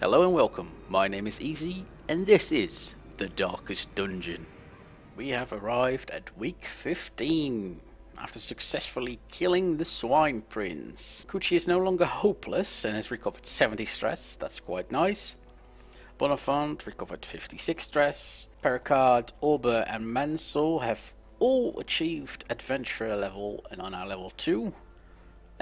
Hello and welcome, my name is EeZeE and this is the Darkest Dungeon. We have arrived at week 15 after successfully killing the Swine Prince. Kuchi is no longer hopeless and has recovered 70 stress, that's quite nice. Bonafant recovered 56 stress. Pericard, Orber and Mansell have all achieved adventurer level and are now level 2.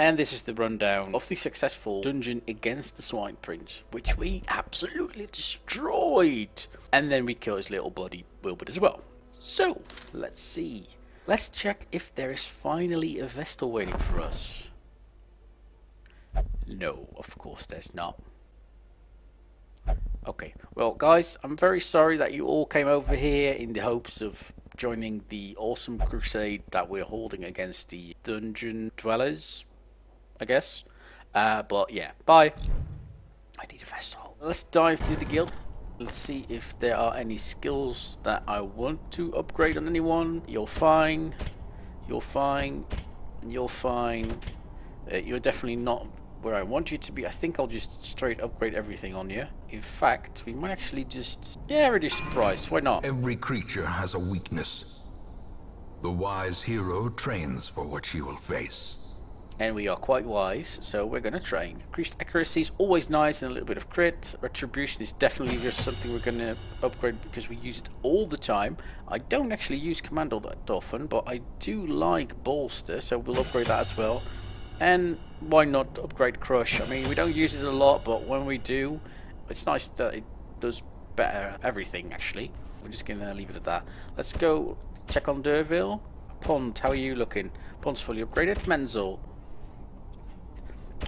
And this is the rundown of the successful dungeon against the Swine Prince, which we absolutely destroyed. And then we kill his little buddy Wilbur as well. So, let's see. Let's check if there is finally a Vestal waiting for us. No, of course there's not. Okay, well guys, I'm very sorry that you all came over here in the hopes of joining the awesome crusade that we're holding against the dungeon dwellers, I guess, but yeah, bye. I need a vessel. Let's dive to the guild. Let's see if there are any skills that I want to upgrade on anyone. You're fine. You're fine. You're fine. You're definitely not where I want you to be. I think I'll just straight upgrade everything on you. In fact, we might actually just... yeah, reduce the price. Why not? Every creature has a weakness. The wise hero trains for what she will face. And we are quite wise, so we're going to train. Increased accuracy is always nice and a little bit of crit. Retribution is definitely just something we're going to upgrade because we use it all the time. I don't actually use Commando that often, but I do like Bolster, so we'll upgrade that as well. And why not upgrade Crush? I mean, we don't use it a lot, but when we do, it's nice that it does better everything, actually. We're just going to leave it at that. Let's go check on Derville. Pond, how are you looking? Pond's fully upgraded. Menzel.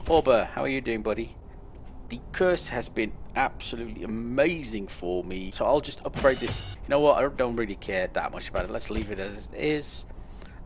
Orber, how are you doing, buddy? The curse has been absolutely amazing for me, so I'll just upgrade this. You know what, I don't really care that much about it. Let's leave it as it is.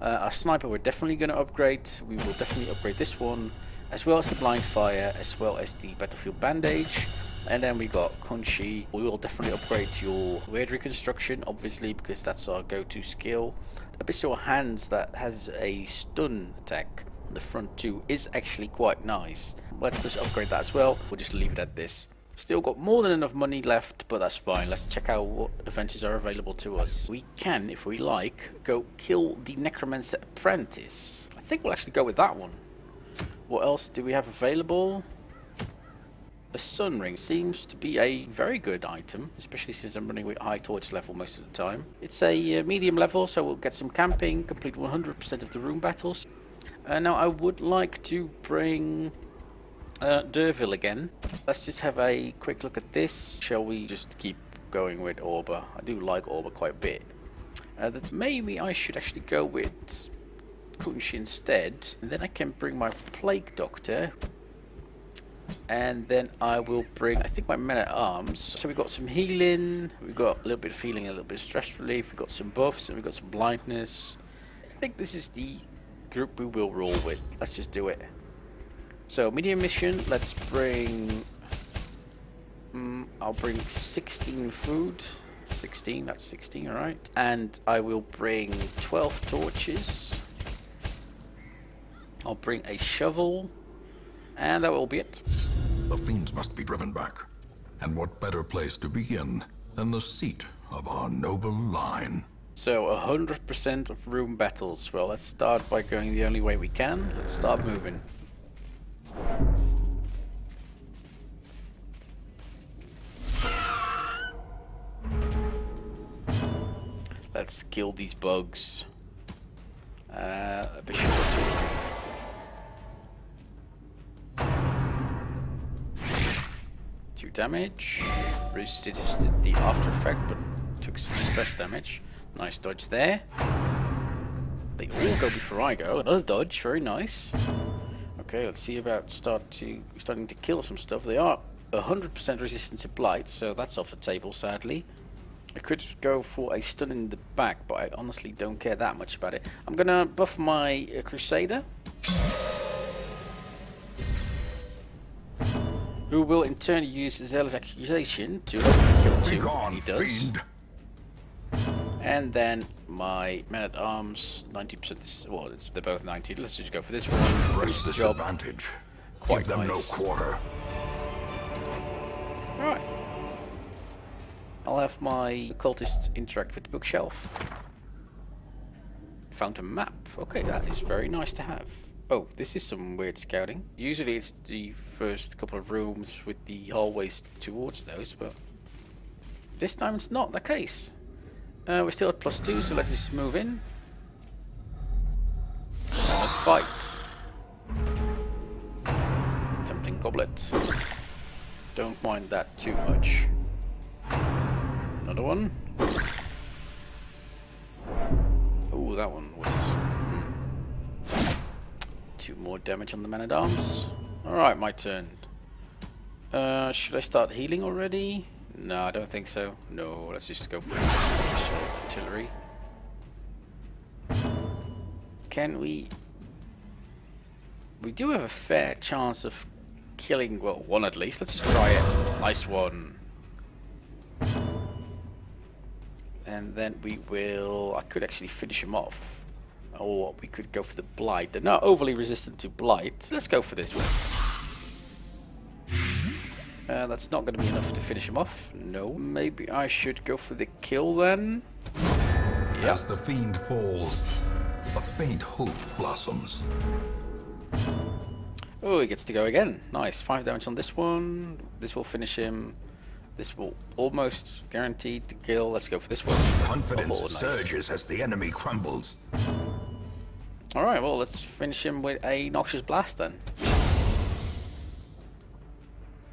Our sniper, we're definitely going to upgrade. We will definitely upgrade this one, as well as the blind fire, as well as the battlefield bandage. And then we got Kunchi. We will definitely upgrade your weird reconstruction, obviously, because that's our go-to skill. Abyssal Hands, that has a stun attack. The front two is actually quite nice. Let's just upgrade that as well. We'll just leave it at this. Still got more than enough money left, but that's fine. Let's check out what adventures are available to us. We can, if we like, go kill the Necromancer Apprentice. I think we'll actually go with that one. What else do we have available? A sun ring seems to be a very good item, especially since I'm running with high torch level most of the time. It's a medium level, so we'll get some camping, complete 100% of the room battles. Now I would like to bring Derville again. Let's just have a quick look at this. Shall we just keep going with Orba? I do like Orba quite a bit. That maybe I should actually go with Kunchi instead. And then I can bring my Plague Doctor. And then I will bring, I think, my Man-At-Arms. So we've got some healing. We've got a little bit of healing, a little bit of stress relief. We've got some buffs and we've got some blindness. I think this is the group we will roll with. Let's just do it. So medium mission, let's bring I'll bring 16 food, 16, that's 16, all right, and I will bring 12 torches. I'll bring a shovel, and that will be it. The fiends must be driven back, and what better place to begin than the seat of our noble line. So 100% of room battles. Well, let's start by going the only way we can. Let's start moving. Let's kill these bugs. A bit short. Two damage. Resisted the after effect, but took some stress damage. Nice dodge there. They all go before I go. Another dodge, very nice. Okay, let's see about starting to kill some stuff. They are 100% resistant to blight, so that's off the table, sadly. I could go for a stun in the back, but I honestly don't care that much about it. I'm gonna buff my Crusader, who will in turn use Zealous Accusation to kill two, and he does. And then my Man-At-Arms, 90% is, well, they're both 90. Let's just go for this one. Press this advantage. Quite nice. Give them no quarter. have my cultist interact with the bookshelf. Found a map. Okay, that is very nice to have. Oh, this is some weird scouting. Usually it's the first couple of rooms with the hallways towards those, but this time it's not the case. We're still at +2, so let's just move in. And fight. Tempting goblet. Don't mind that too much. Another one. Oh, that one was... Two more damage on the Man-At-Arms. Alright, my turn. Should I start healing already? No, I don't think so. No, let's just go for artillery. Can we... We do have a fair chance of killing, well, one at least. Let's just try it. Nice one. And then we will... I could actually finish him off. Or we could go for the blight. They're not overly resistant to blight. Let's go for this one. That's not going to be enough to finish him off. No, maybe I should go for the kill then. Yep. As the fiend falls, a faint hope blossoms. Oh, he gets to go again. Nice. 5 damage on this one. This will finish him. This will almost guaranteed the kill. Let's go for this one. Confidence surges as the enemy crumbles. Alright, well, let's finish him with a noxious blast then.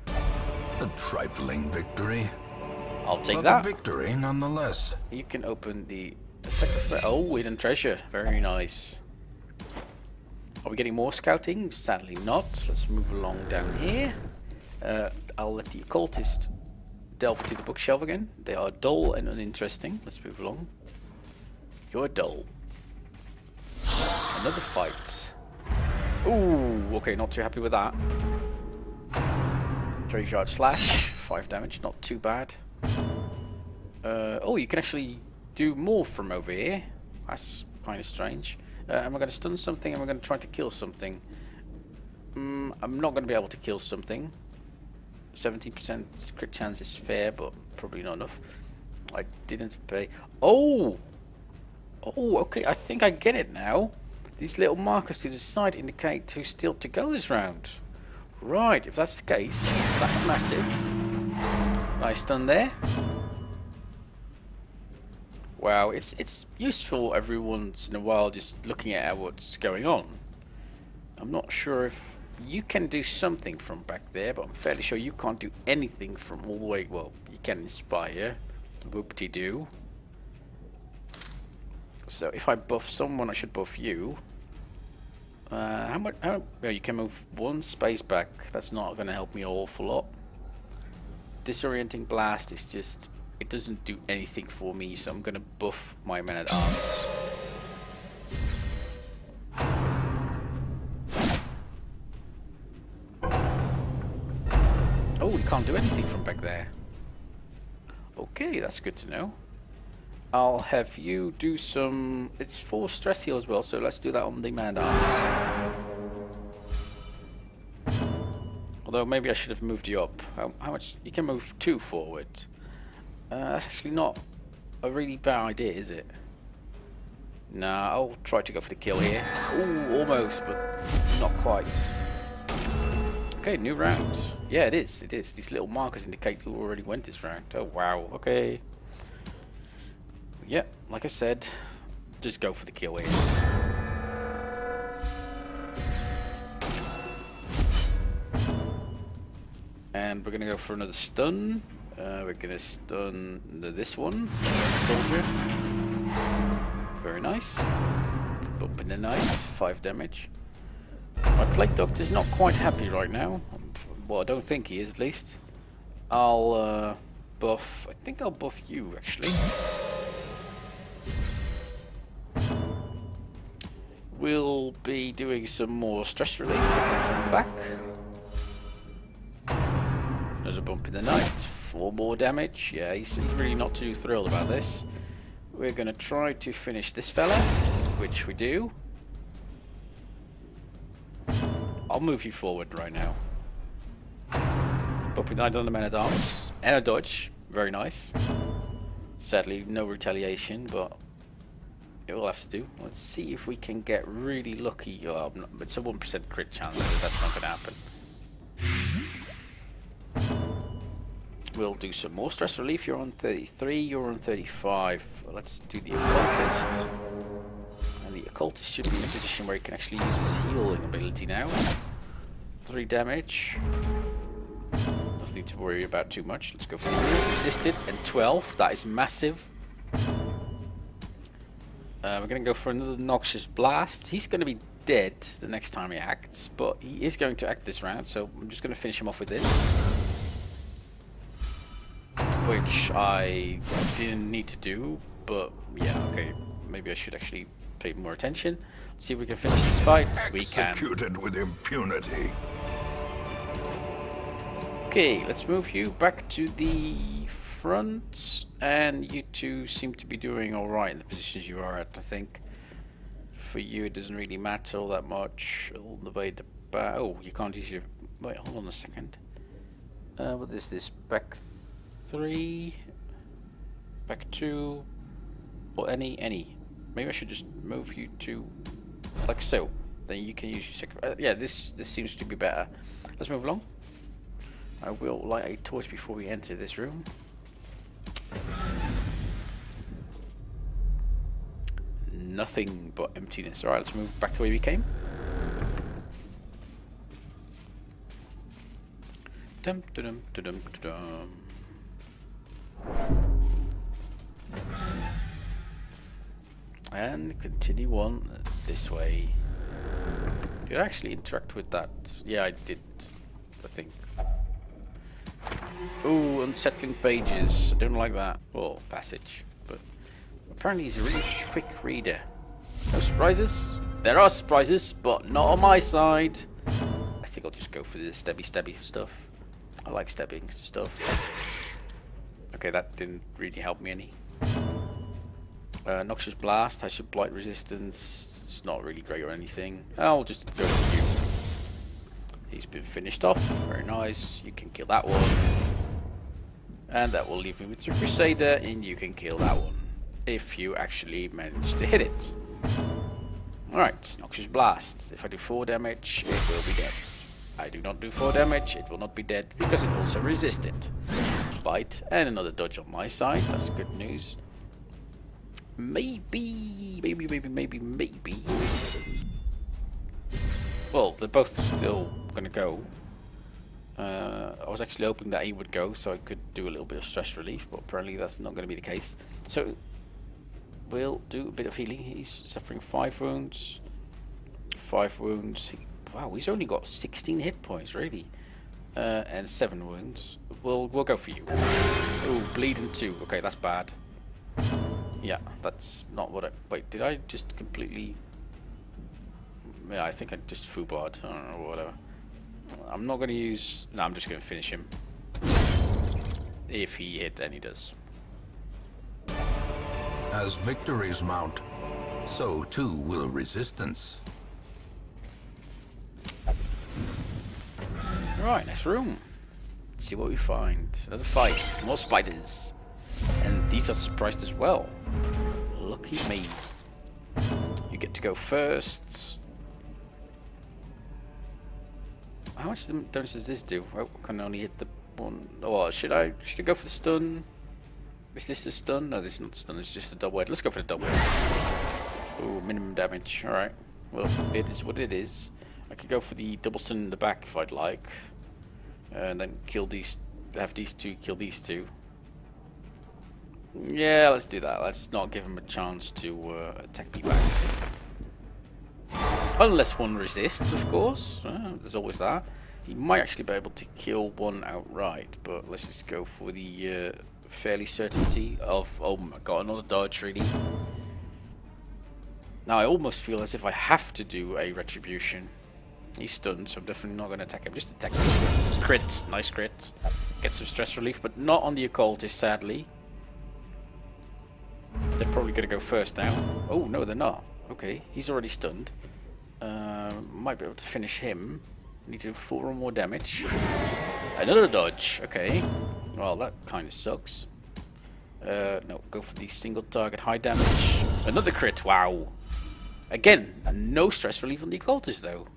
A trifling victory. I'll take that. Victory nonetheless. You can open the effect. Oh, hidden treasure. Very nice. Are we getting more scouting? Sadly not. Let's move along down here. I'll let the occultist delve into the bookshelf again. They are dull and uninteresting. Let's move along. You're dull. Another fight. Ooh, okay, not too happy with that. 3-yard slash, 5 damage, not too bad. Oh, you can actually do more from over here. That's kind of strange. Am I going to stun something? Am I going to try to kill something? I'm not going to be able to kill something. 17% crit chance is fair, but probably not enough. I didn't pay. Oh! Oh, okay, I think I get it now. These little markers to the side indicate who's still to go this round. Right, if that's the case, that's massive. Nice stun there. Wow, it's useful every once in a while just looking at what's going on. I'm not sure if you can do something from back there, but I'm fairly sure you can't do anything from all the way. Well, you can inspire. Whoop-de-doo. So if I buff someone, I should buff you. How much? Oh, you can move 1 space back. That's not going to help me an awful lot. Disorienting blast is just... It doesn't do anything for me, so I'm going to buff my Man-At-Arms. Oh, we can't do anything from back there. Okay, that's good to know. I'll have you do some... It's 4 stress heal as well, so let's do that on the Man-At-Arms. Although maybe I should have moved you up. How much? You can move 2 forward. That's actually not a really bad idea, is it? Nah, I'll try to go for the kill here. Ooh, almost, but not quite. Okay, new round. Yeah, it is, it is. These little markers indicate who already went this round. Oh, wow, okay. Yep, like I said, just go for the kill here. And we're going to go for another stun. We're going to stun this one, soldier. Very nice. Bump in the night, 5 damage. My plague doctor's not quite happy right now. Well, I don't think he is, at least. I'll buff... I think I'll buff you, actually. We'll be doing some more stress relief from the back. There's a bump in the night. 4 more damage. Yeah, he's really not too thrilled about this. We're going to try to finish this fella, which we do. I'll move you forward right now. Bump in the night on the Man-At-Arms. And a dodge. Very nice. Sadly, no retaliation, but it will have to do. Let's see if we can get really lucky. Oh, it's a 1% crit chance, so that's not going to happen. We'll do some more stress relief. You're on 33, you're on 35. Let's do the occultist. And the occultist should be in a position where he can actually use his healing ability now. 3 damage. Nothing to worry about too much. Let's go for it. Resisted and 12. That is massive. We're going to go for another noxious blast. He's going to be dead the next time he acts, but he is going to act this round, so I'm just going to finish him off with this. Which I didn't need to do, but yeah, okay. Maybe I should actually pay more attention. See if we can finish this fight. We can. Executed with impunity. Okay, let's move you back to the front, and you two seem to be doing alright in the positions you are at, I think. For you it doesn't really matter all that much. All the way to back. Oh, you can't use your... Wait, hold on a second. What is this? Back 3, back 2, or any. Maybe I should just move you to like so. Then you can use your second... yeah, this seems to be better. Let's move along. I will light a torch before we enter this room. Nothing but emptiness. Alright, let's move back to where we came. Dum-da-dum-da-dum-da-dum. And continue on this way. Did I actually interact with that? Yeah, I did, I think. Ooh, unsettling pages. I don't like that. Or passage. But apparently he's a really quick reader. No surprises. There are surprises, but not on my side. I think I'll just go for the stabby stuff. I like stabbing stuff. Okay, that didn't really help me any. Noxious blast. I should blight resistance. It's not really great or anything. I'll just go for you. He's been finished off. Very nice. You can kill that one. And that will leave me with the Crusader, and you can kill that one. If you actually manage to hit it. Alright, Noxious Blast. If I do 4 damage, it will be dead. I do not do 4 damage, it will not be dead, because it also resisted. Bite, and another dodge on my side. That's good news. Maybe. Well, they're both still going to go. I was actually hoping that he would go so I could do a little bit of stress relief, but apparently that's not going to be the case. So we'll do a bit of healing. He's suffering 5 wounds. 5 wounds. Wow, he's only got 16 hit points, really. And 7 wounds. We'll go for you. Ooh, bleeding 2. Okay, that's bad. Yeah, that's not what I... Wait, did I just completely... Yeah, I think I just foobarred, I don't know, whatever. I'm not going to use... No, I'm just going to finish him. If he hit, and he does. As victories mount, so too will resistance. Right, next room. Let's see what we find. Another fight. More spiders. And these are surprised as well. Lucky me. You get to go first. How much damage does this do? I can only hit the one. Oh, should I go for the stun? Is this the stun? No, this is not the stun. It's just a double head. Let's go for the double head. Oh, minimum damage. All right. Well, it is what it is. I could go for the double stun in the back if I'd like, and then kill these. Have these two kill these two. Yeah, let's do that. Let's not give them a chance to attack me back. Unless one resists, of course. There's always that. He might actually be able to kill one outright, but let's just go for the fairly certainty of... Oh my god, another dodge, really. Now I almost feel as if I have to do a retribution. He's stunned, so I'm definitely not going to attack him. Just attack him. Crit. Nice crit. Get some stress relief, but not on the occultist, sadly. They're probably going to go first now. Oh, no, they're not. Okay, he's already stunned. Might be able to finish him. Need to do 4 or more damage. Another dodge. Okay. Well, that kind of sucks. No, go for the single target, high damage. Another crit, wow. Again, no stress relief on the occultist though.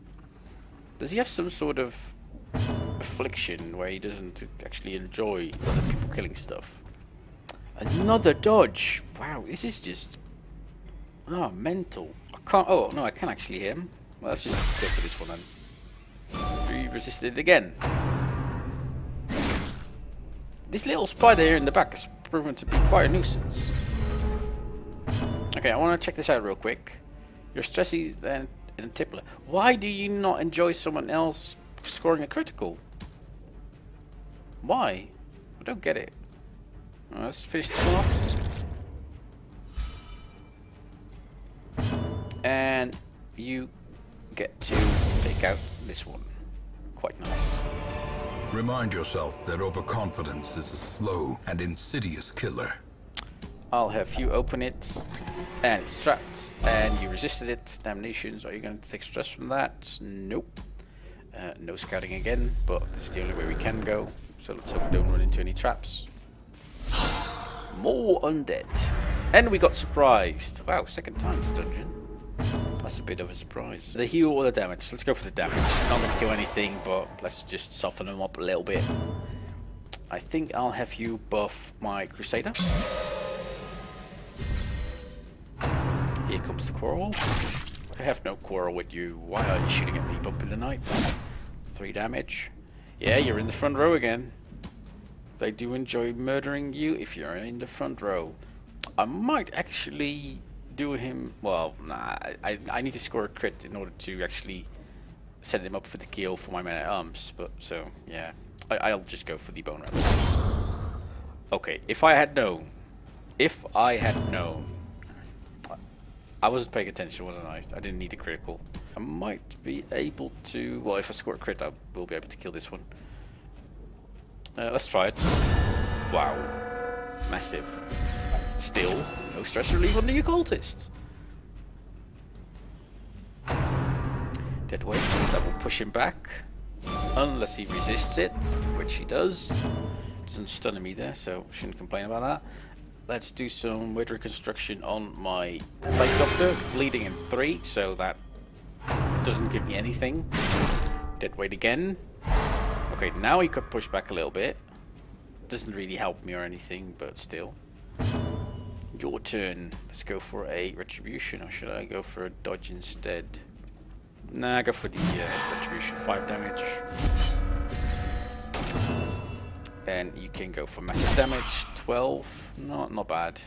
Does he have some sort of affliction where he doesn't actually enjoy other people killing stuff? Another dodge. Wow, this is just... oh, mental. I can't... oh, no, I can actually hit him. Well, let's just go for this one then. We resisted it again. This little spider here in the back is proven to be quite a nuisance. Okay, I want to check this out real quick. You're stressy and in particular. Why do you not enjoy someone else scoring a critical? Why? I don't get it. Well, let's finish this one off. And you get to take out this one. Quite nice. Remind yourself that overconfidence is a slow and insidious killer. I'll have you open it, and it's trapped, and you resisted it. Damnations, are you going to take stress from that? Nope. No scouting again, but this is the only way we can go, so let's hope we don't run into any traps. More undead. And we got surprised. Wow, second time this dungeon. That's a bit of a surprise. The heal or the damage? Let's go for the damage. Not going to kill anything, but let's just soften them up a little bit. I think I'll have you buff my Crusader. Here comes the quarrel. I have no quarrel with you. Why are you shooting at me, Bump in the Night? 3 damage. Yeah, you're in the front row again. They do enjoy murdering you if you're in the front row. I might actually do him... well, nah. I need to score a crit in order to actually set him up for the kill for my Man-At-Arms. But, so, yeah. I'll just go for the Bone Rabbit. Okay, if I had known. If I had known. I wasn't paying attention, wasn't I? I didn't need a critical. I might be able to... well, if I score a crit, I will be able to kill this one. Let's try it. Wow. Massive. Still, no stress relief on the occultist. Dead weight. That will push him back. Unless he resists it, which he does. Doesn't stun me there, so shouldn't complain about that. Let's do some weird reconstruction on my Plague Doctor. Bleeding in 3, so that doesn't give me anything. Dead weight again. Okay, now he could push back a little bit. Doesn't really help me or anything, but still. Your turn. Let's go for a retribution, or should I go for a dodge instead? Nah, go for the retribution. 5 damage. And you can go for massive damage. 12. Not bad.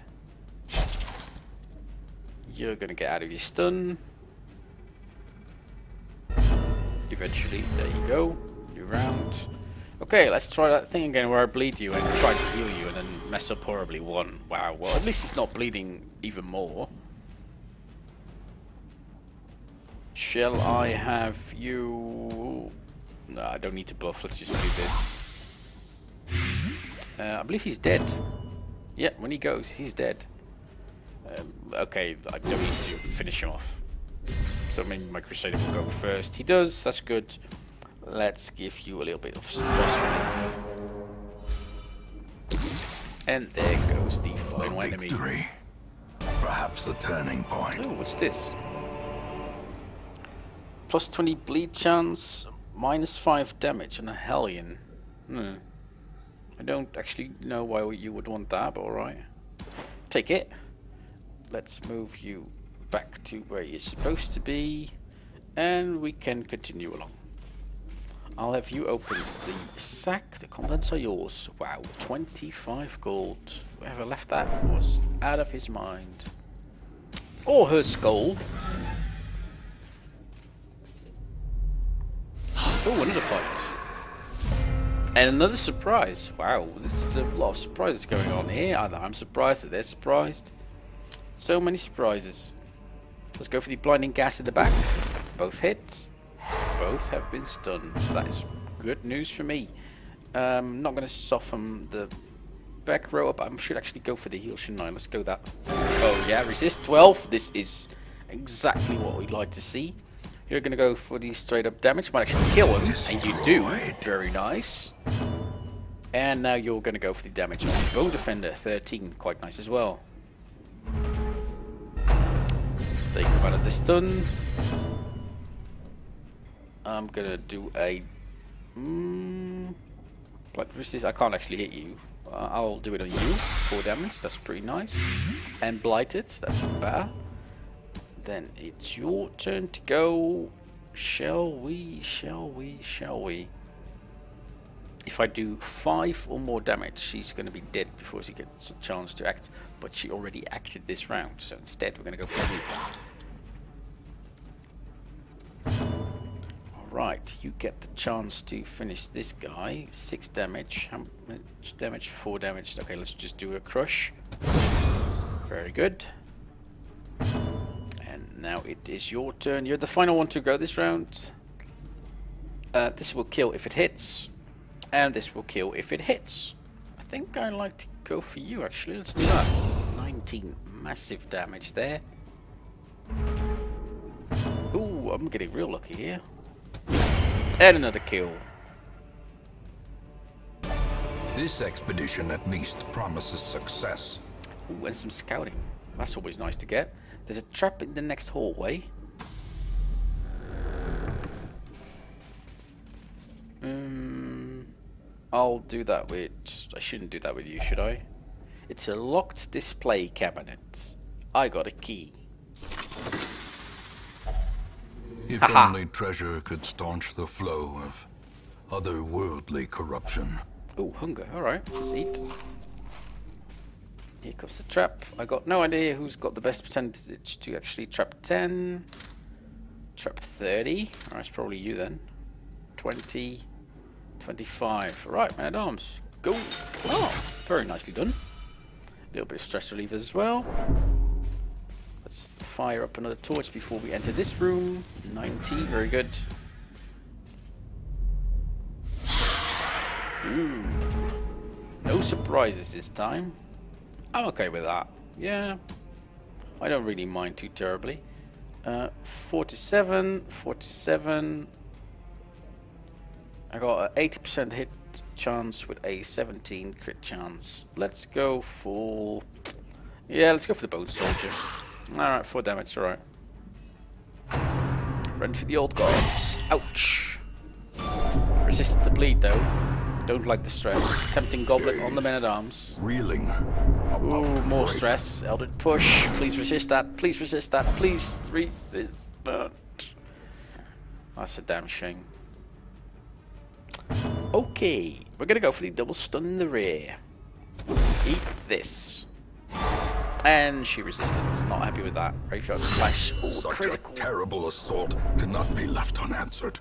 You're gonna get out of your stun. Eventually, there you go. New round. Okay, let's try that thing again where I bleed you and try to heal you and then mess up horribly. 1. Wow, well at least it's not bleeding even more. Shall I have you... no, I don't need to buff, let's just do this. I believe he's dead. Yeah, when he goes, he's dead. Okay, I don't need to finish him off. So maybe my Crusader will go first. He does, that's good. Let's give you a little bit of stress relief. And there goes the final enemy. Victory. Perhaps the turning point. Oh, what's this? Plus 20 bleed chance, minus 5 damage on a Hellion. Hmm. I don't actually know why you would want that, but alright. Take it. Let's move you back to where you're supposed to be. And we can continue along. I'll have you open the sack. The contents are yours. Wow, 25 gold. Whoever left that was out of his mind. Or her skull. Oh, another fight. And another surprise. Wow, there's a lot of surprises going on here. Either I'm surprised or they're surprised. So many surprises. Let's go for the blinding gas in the back. Both hit. Both have been stunned. So that is good news for me. Not going to soften the back row up. I should actually go for the heal, shouldn't I? Let's go that. Oh yeah, resist 12. This is exactly what we'd like to see. You're going to go for the straight up damage. Might actually kill him. And you do. Very nice. And now you're going to go for the damage on the Bone Defender, 13, quite nice as well. They come out of the stun. I'm going to do a... like resist, I can't actually hit you. I'll do it on you, 4 damage, that's pretty nice. And blighted, that's better. Then it's your turn to go. Shall we? If I do 5 or more damage, she's going to be dead before she gets a chance to act. But she already acted this round, so instead we're going to go for you. Alright, you get the chance to finish this guy. 6 damage. How much damage? 4 damage. Okay, let's just do a crush. Very good. Now it is your turn. You're the final one to go this round. This will kill if it hits. And this will kill if it hits. I think I'd like to go for you, actually. Let's do that. 19. Massive damage there. Ooh, I'm getting real lucky here. And another kill. This expedition at least promises success. Ooh, and some scouting. That's always nice to get. There's a trap in the next hallway. I'll do that with... I shouldn't do that with you, should I? It's a locked display cabinet. I got a key. If only treasure could staunch the flow of otherworldly corruption. Oh, hunger. Alright, let's eat. Here comes the trap. I got no idea who's got the best percentage to actually trap 10. Trap 30. Alright, it's probably you then. 20. 25. Alright, Man-At-Arms. Go. Oh, very nicely done. A little bit of stress reliever as well. Let's fire up another torch before we enter this room. 90. Very good. Ooh. No surprises this time. I'm okay with that. Yeah, I don't really mind too terribly. 47. I got an 80% hit chance with a 17 crit chance. Let's go for... yeah, let's go for the Bone Soldier. Alright, 4 damage, alright. Run for the old guards. Ouch! Resist the bleed though. Don't like the stress. Tempting goblet on the Man-At-Arms. Reeling. Ooh, more stress. Eldritch push. Please resist that. Please resist that. Please resist that. That's a damn shame. Okay, we're gonna go for the double stun in the rear. Eat this. And she resisted. Not happy with that. Graveyard splash. Oh, such critical. A terrible assault cannot be left unanswered.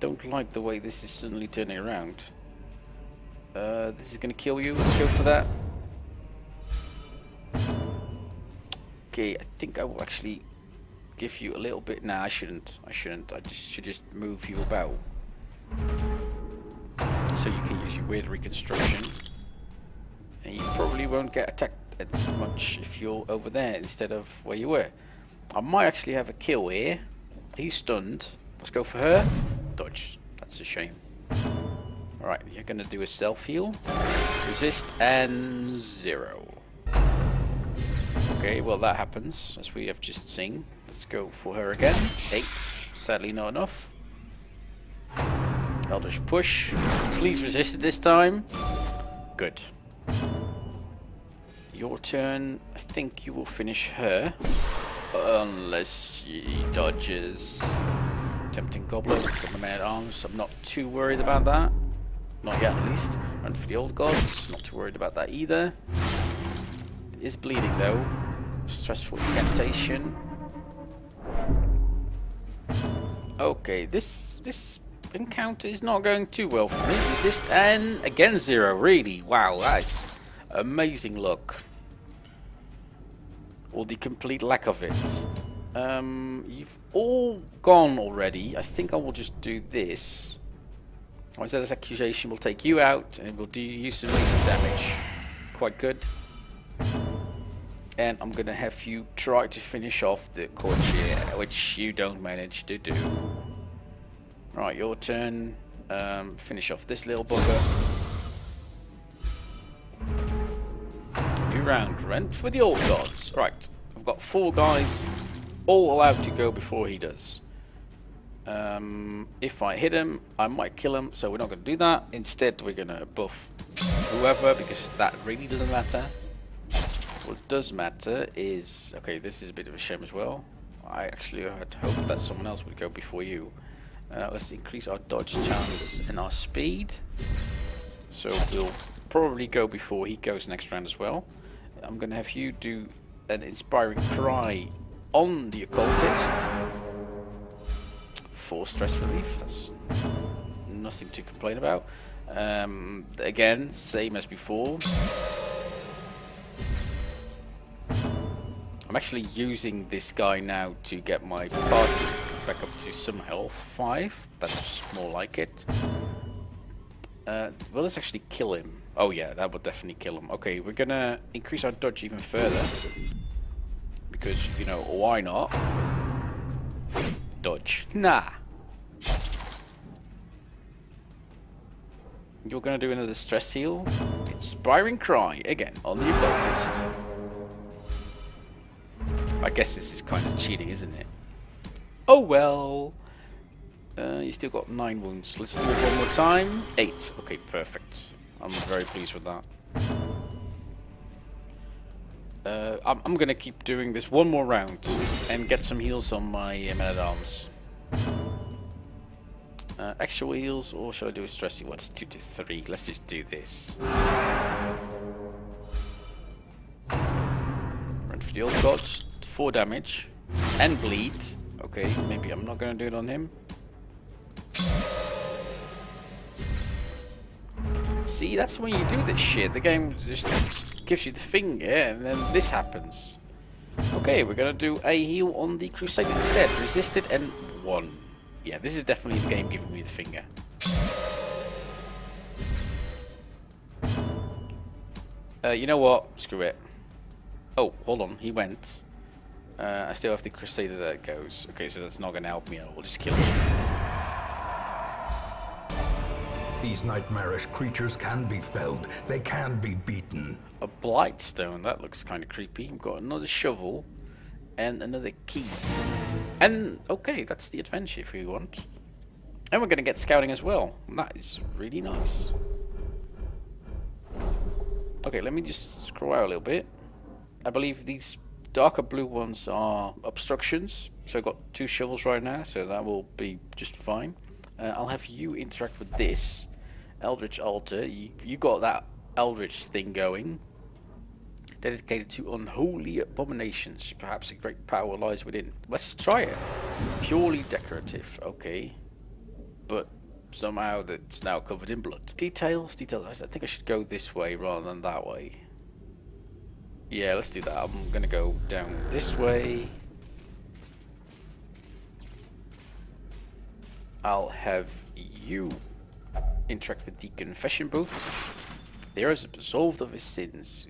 Don't like the way this is suddenly turning around. This is gonna kill you. Let's go for that. Okay, I think I will actually give you a little bit. Nah, I shouldn't. I just should just move you about so you can use your weird reconstruction. And you probably won't get attacked as much if you're over there instead of where you were. I might actually have a kill here. He's stunned. Let's go for her. Dodge. That's a shame. Alright, you're gonna do a self heal. Resist and 0. Okay, well that happens, as we have just seen. Let's go for her again. 8. Sadly not enough. Eldritch push. Please resist it this time. Good. Your turn. I think you will finish her. Unless she dodges. Tempting goblet. It's on the Man-At-Arms. I'm not too worried about that. Not yet, at least. Run for the old gods. Not too worried about that either. It is bleeding though. Stressful incantation. Okay, this encounter is not going too well for me. Resist and again 0. Really, wow, that's amazing luck. Or the complete lack of it. You've all gone already. I think I will just do this. I said this accusation will take you out and it will do you some decent damage. Quite good. And I'm gonna have you try to finish off the courtier, which you don't manage to do. Right, your turn. Finish off this little bugger. round, Rent, for the old gods. Right, I've got four guys all allowed to go before he does. If I hit him, I might kill him, so we're not going to do that. Instead, we're going to buff whoever, because that really doesn't matter. What does matter is... Okay, this is a bit of a shame as well. I actually had hoped that someone else would go before you. Let's increase our dodge chance and our speed. So we'll probably go before he goes next round as well. I'm going to have you do an inspiring cry on the occultist. 4 stress relief, that's nothing to complain about. Again, same as before. I'm actually using this guy now to get my party back up to some health. 5, that's more like it. Will this actually kill him? Oh yeah, that will definitely kill him. Okay, we're gonna increase our dodge even further. Because, you know, why not? Dodge. Nah! You're gonna do another stress heal. Inspiring cry, again, on the occultist. I guess this is kind of cheating, isn't it? Oh well! You still got 9 wounds. Let's do it one more time. 8. Okay, perfect. I'm very pleased with that. I'm gonna keep doing this one more round and get some heals on my Man-At-Arms. Actual heals, or shall I do a stressy one? It's 2 to 3. Let's just do this. Run for the old gods. 4 damage and bleed. Okay, maybe I'm not gonna do it on him. See, that's when you do this shit. The game just gives you the finger and then this happens. Okay, we're gonna do a heal on the Crusade instead. Resisted and won. Yeah, this is definitely the game giving me the finger. You know what? Screw it. Oh, hold on. He went. I still have the Crusader that goes. Okay, so that's not going to help me at all. Just kill him. These nightmarish creatures can be felled. They can be beaten. A blightstone. That looks kind of creepy. We've got another shovel and another key. And, okay, that's the adventure if we want. And we're going to get scouting as well. That is really nice. Okay, let me just scroll out a little bit. I believe these... darker blue ones are obstructions, so I've got 2 shovels right now, so that will be just fine. I'll have you interact with this Eldritch Altar. You got that Eldritch thing going. Dedicated to unholy abominations. Perhaps a great power lies within. Let's try it. Purely decorative, okay. But somehow that's now covered in blood. Details. I think I should go this way rather than that way. Yeah, let's do that. I'm gonna go down this way. I'll have you interact with the confession booth. There is absolved of his sins.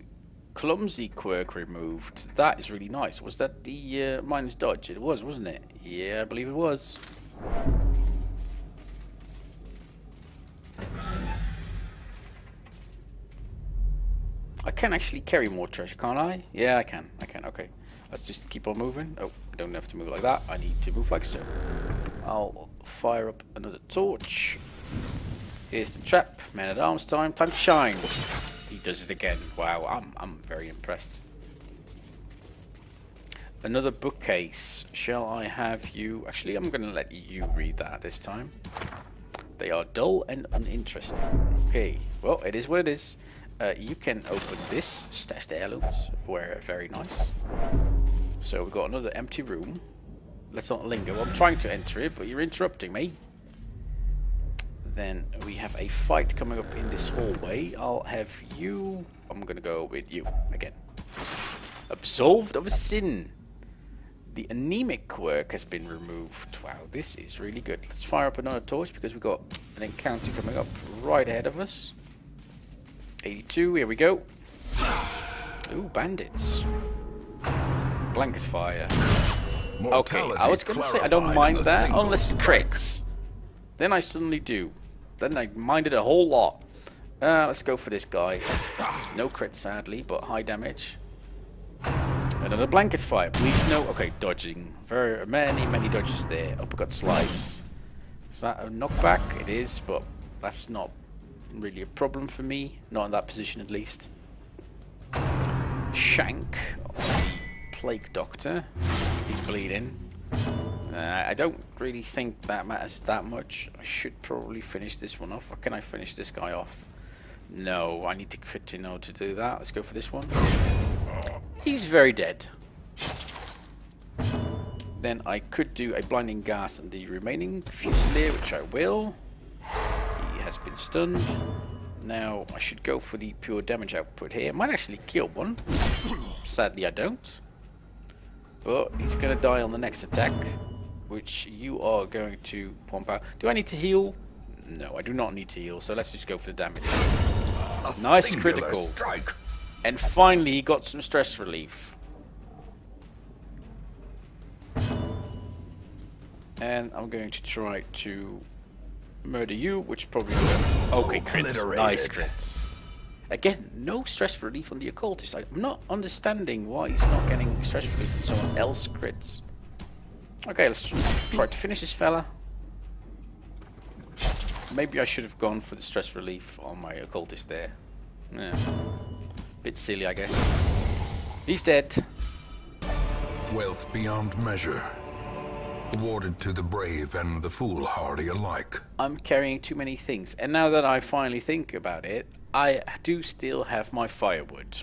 Clumsy quirk removed. That is really nice. Was that the minus dodge? It was, wasn't it? Yeah, I believe it was. I can actually carry more treasure, can't I? Yeah, I can, okay. Let's just keep on moving. Oh, I don't have to move like that. I need to move like so. I'll fire up another torch. Here's the trap. Man-At-Arms time. Time to shine. He does it again. Wow, I'm very impressed. Another bookcase. Shall I have you... Actually, I'm going to let you read that this time. They are dull and uninteresting. Okay, well, it is what it is. You can open this, stash the heirlooms, were very nice. So we've got another empty room. Let's not linger. I'm trying to enter it, but you're interrupting me. Then we have a fight coming up in this hallway. I'll have you... I'm going to go with you again. Absolved of a sin. The anemic quirk has been removed. Wow, this is really good. Let's fire up another torch because we've got an encounter coming up right ahead of us. 82, here we go. Ooh, bandits. Blanket fire. Mortality, okay, I was going to say I don't mind that unless it's crits. Then I suddenly do. Then I mind it a whole lot. Let's go for this guy. No crit, sadly, but high damage. Another blanket fire. Please no. Okay, dodging. Very many dodges there. Uppercut slice. Is that a knockback? It is, but that's not really a problem for me. Not in that position, at least. Shank. Plague Doctor. He's bleeding. I don't really think that matters that much. I should probably finish this one off. Or can I finish this guy off? No, I need to crit in order to do that. Let's go for this one. He's very dead. Then I could do a blinding gas on the remaining fusilier, which I will. He has been stunned. Now I should go for the pure damage output here. I might actually kill one. Sadly I don't. But he's going to die on the next attack, which you are going to pump out. Do I need to heal? No, I do not need to heal, so let's just go for the damage. Nice critical. Strike. And finally he got some stress relief. And I'm going to try to murder you, which probably will. Okay, crits. Nice crits. Again, no stress relief on the occultist. I'm not understanding why he's not getting stress relief from someone else's crits. Okay, let's try to finish this fella. Maybe I should have gone for the stress relief on my occultist there. Yeah. Bit silly, I guess. He's dead. Wealth beyond measure. Awarded to the brave and the foolhardy alike. I'm carrying too many things. And now that I finally think about it, I do still have my firewood.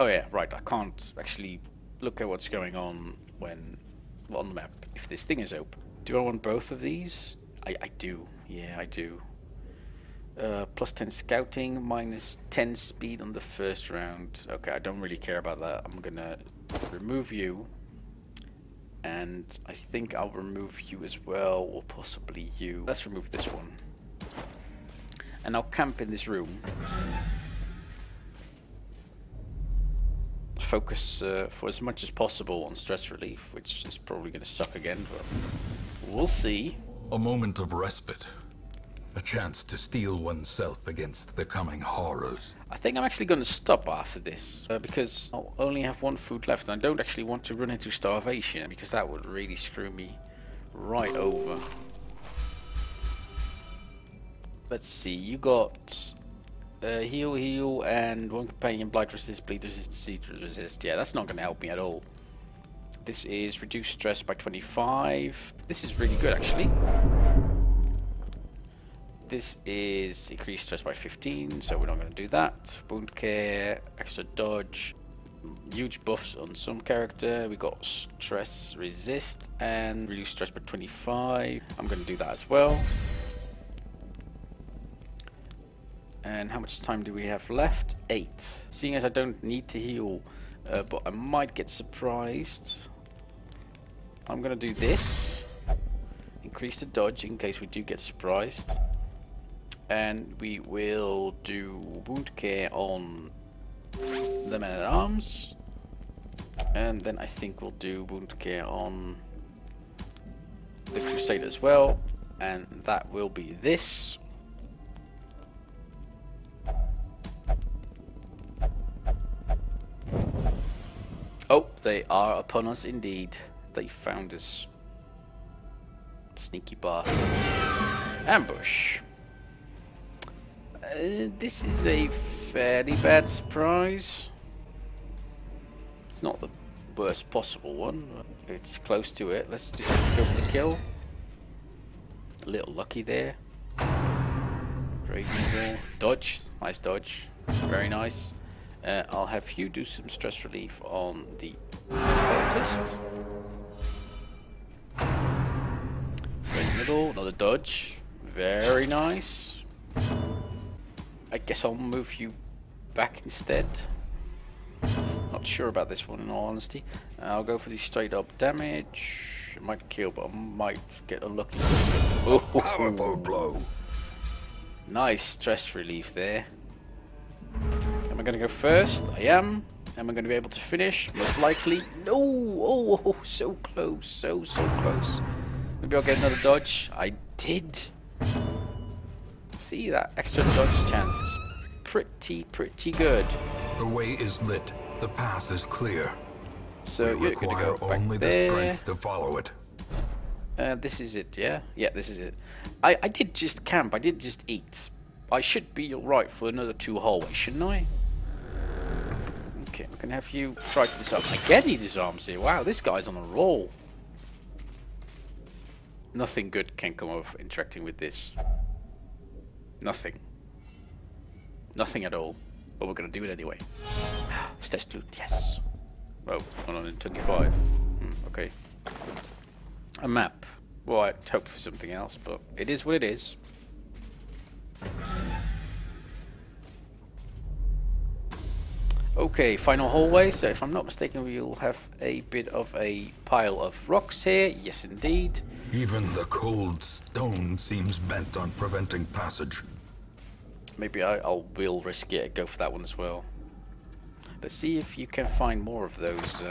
Oh yeah, right, I can't actually look at what's going on when on the map if this thing is open. Do I want both of these? I do. Yeah, I do. +10 scouting, -10 speed on the first round. Okay, I don't really care about that. I'm gonna remove you. And I think I'll remove you as well, or possibly you. Let's remove this one. And I'll camp in this room. Focus for as much as possible on stress relief, which is probably going to suck again, but we'll see. A moment of respite. A chance to steel oneself against the coming horrors. I think I'm actually going to stop after this, because I'll only have one food left, and I don't actually want to run into starvation, because that would really screw me right over. Let's see, you got heal, and one companion, blight resist, bleed resist, seed resist. Yeah, that's not going to help me at all. This is reduced stress by 25. This is really good, actually. This is increased stress by 15, so we're not going to do that. Wound care, extra dodge, huge buffs on some character. We got stress resist and reduce stress by 25. I'm going to do that as well. And how much time do we have left? 8. Seeing as I don't need to heal, but I might get surprised, I'm going to do this. Increase the dodge in case we do get surprised. And we will do wound care on the Man-At-Arms. And then I think we'll do wound care on the Crusader as well. And that will be this. Oh, they are upon us indeed. They found us. Sneaky bastards. Ambush. This is a fairly bad surprise. It's not the worst possible one, but it's close to it. Let's just go for the kill. A little lucky there. Great there. Dodge. Nice dodge. Very nice. I'll have you do some stress relief on the occultist. Right middle. Another dodge. Very nice. I guess I'll move you back instead. Not sure about this one in all honesty. I'll go for the straight up damage. It might kill, but I might get unlucky. Oh, powerful blow. Nice stress relief there. Am I going to go first? I am. Am I going to be able to finish? Most likely. No! Oh, so close. So close. Maybe I'll get another dodge. I did. See, that extra dodge chance is pretty good. The way is lit. The path is clear. So we require only the strength to follow it. This is it, yeah? Yeah, this is it. I did just camp. I did just eat. I should be alright for another 2 hallways, shouldn't I? Okay, I'm gonna have you try to disarm. I get he disarms here. Wow, this guy's on a roll. Nothing good can come of interacting with this. Nothing. Nothing at all. But we're gonna do it anyway. Stashed loot, yes. Oh, 125. Okay. A map. Well, I'd hope for something else, but it is what it is. Okay, final hallway. So if I'm not mistaken, we'll have a bit of a pile of rocks here. Yes, indeed. Even the cold stone seems bent on preventing passage. Maybe I will risk it and go for that one as well. But see if you can find more of those.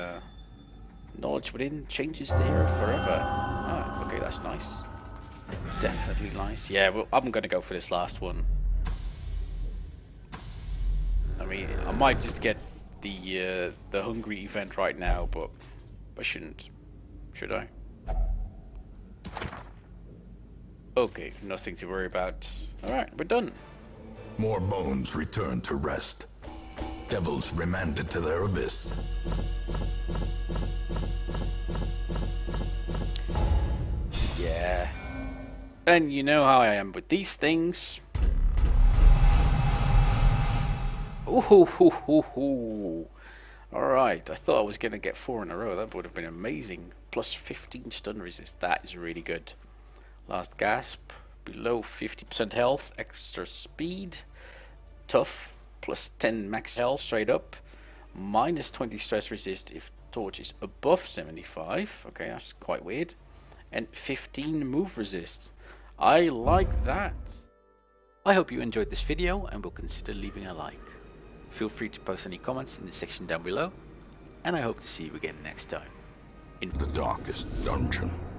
Knowledge within changes the hero forever. Oh, okay, that's nice. Definitely nice. Yeah, well, I'm going to go for this last one. I mean, I might just get the hungry event right now, but I shouldn't. Should I? Okay, nothing to worry about. Alright, we're done. More bones returned to rest. Devils remanded to their abyss. Yeah. And you know how I am with these things. Ooh. Alright, I thought I was going to get 4 in a row. That would have been amazing. Plus 15 stun resist. That is really good. Last gasp. Below 50% health. Extra speed. Tough. Plus 10 max health straight up. Minus 20 stress resist if torch is above 75. Okay, that's quite weird. And 15 move resist. I like that. I hope you enjoyed this video and will consider leaving a like. Feel free to post any comments in the section down below, and I hope to see you again next time in the Darkest Dungeon.